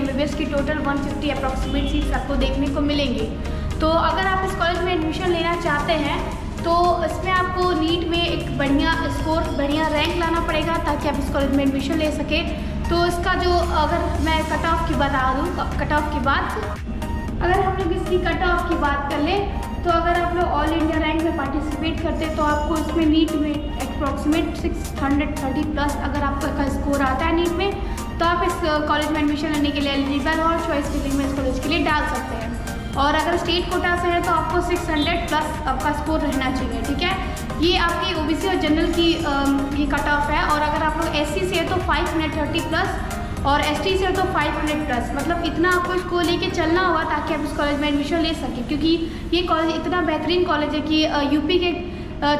MBBS की total 150 approximate seats आपको देखने को मिलेंगी। तो अगर आप इस कॉलेज में एडमिशन लेना चाहते हैं तो इसमें आपको नीट में एक बढ़िया स्कोर, बढ़िया रैंक लाना पड़ेगा ताकि आप इस कॉलेज में एडमिशन ले सके। तो इसका जो, अगर मैं कट ऑफ की बता दूँ, कट ऑफ की बात, अगर हम लोग इसकी कट ऑफ की बात कर लें तो अगर आप लोग ऑल इंडिया रैंक में पार्टिसिपेट करते तो आपको इसमें नीट में अप्रॉक्सीमेट 630 प्लस अगर आपका स्कोर आता है नीट में तो आप इस कॉलेज में एडमिशन लेने के लिए एलिजिबल और चॉइस फिलिंग में इस कॉलेज के लिए डाल सकते हैं। और अगर स्टेट कोटा से है तो आपको 600 प्लस आपका स्कोर रहना चाहिए, ठीक है। ये आपकी ओबीसी और जनरल की ये कट ऑफ है। और अगर आप लोग एससी से है तो 530 प्लस और एसटी से है तो 500 प्लस, मतलब इतना आपको इसको लेके चलना होगा ताकि आप इस कॉलेज में एडमिशन ले सकें, क्योंकि ये कॉलेज इतना बेहतरीन कॉलेज है कि यूपी के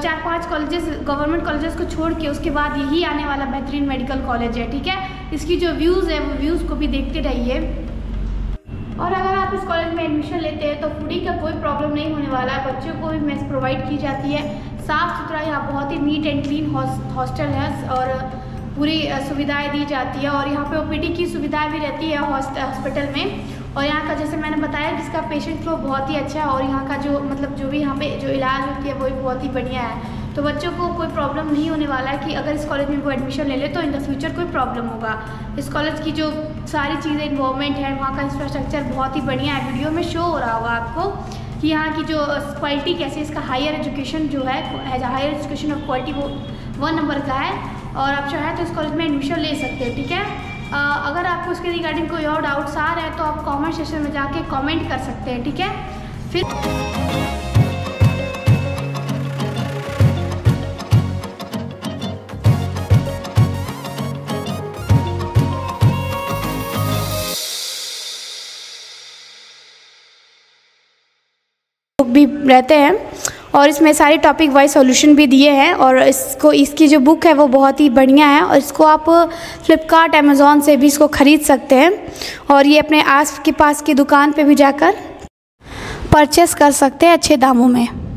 4-5 कॉलेजेस, गवर्नमेंट कॉलेजेस को छोड़ के उसके बाद यही आने वाला बेहतरीन मेडिकल कॉलेज है, ठीक है। इसकी जो व्यूज़ है वो व्यूज़ को भी देखते रहिए। और अगर आप इस कॉलेज में एडमिशन लेते हैं तो फूडिंग का कोई प्रॉब्लम नहीं होने वाला है, बच्चों को भी मेस प्रोवाइड की जाती है, साफ़ सुथरा यहाँ बहुत ही नीट एंड क्लीन हॉस्टल है और पूरी सुविधाएं दी जाती है। और यहाँ पे ओपीडी की सुविधाएं भी रहती है हॉस्पिटल में। और यहाँ का, जैसे मैंने बताया, इसका पेशेंट फ्लो बहुत ही अच्छा है और यहाँ का जो, मतलब जो भी यहाँ पे जो इलाज होती है वो भी बहुत ही बढ़िया है। तो बच्चों को कोई प्रॉब्लम नहीं होने वाला है कि अगर इस कॉलेज में वो एडमिशन ले ले तो इन द फ्यूचर कोई प्रॉब्लम होगा। इस कॉलेज की जो सारी चीज़ें, इन्वायरमेंट है, वहाँ का इंफ्रास्ट्रक्चर बहुत ही बढ़िया है। वीडियो में शो हो रहा होगा आपको कि यहाँ की जो क्वालिटी कैसी, इसका हायर एजुकेशन जो है, हायर एजुकेशन ऑफ क्वालिटी वो 1 नंबर का है। और आप चाहें तो इस कॉलेज में एडमिशन ले सकते हो, ठीक है। अगर आपको उसके रिगार्डिंग कोई और डाउट्स आ रहे हैं तो आप कमेंट सेक्शन में जाके कमेंट कर सकते हैं, ठीक है। फिर भी रहते हैं और इसमें सारे टॉपिक वाइज सॉल्यूशन भी दिए हैं। और इसको, इसकी जो बुक है वो बहुत ही बढ़िया है और इसको आप फ्लिपकार्ट, अमेज़ॉन से भी इसको ख़रीद सकते हैं और ये अपने आस के पास की दुकान पे भी जाकर परचेस कर सकते हैं अच्छे दामों में।